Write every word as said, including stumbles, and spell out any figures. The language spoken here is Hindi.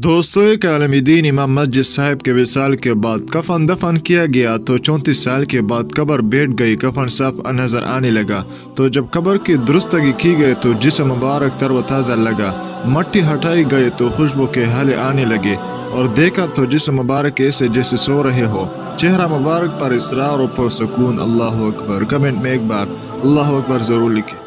दोस्तों एक आलमी दीन इमाम मस्जिद साहिब के विसाल के बाद कफन दफन किया गया तो चौंतीस साल के बाद कब्र बैठ गई, कफन साफ नजर आने लगा। तो जब कब्र की दुरुस्तगी की गई तो जिस्म मुबारक तरवताज़ा लगा। मट्टी हटाई गई तो खुशबू के हाले आने लगे और देखा तो जिस्म मुबारक ऐसे जैसे सो रहे हो। चेहरा मुबारक पर इसरार और पुरसकून। अल्लाह हू अकबर। कमेंट में एक बार अल्लाह हू अकबर ज़रूर लिखें।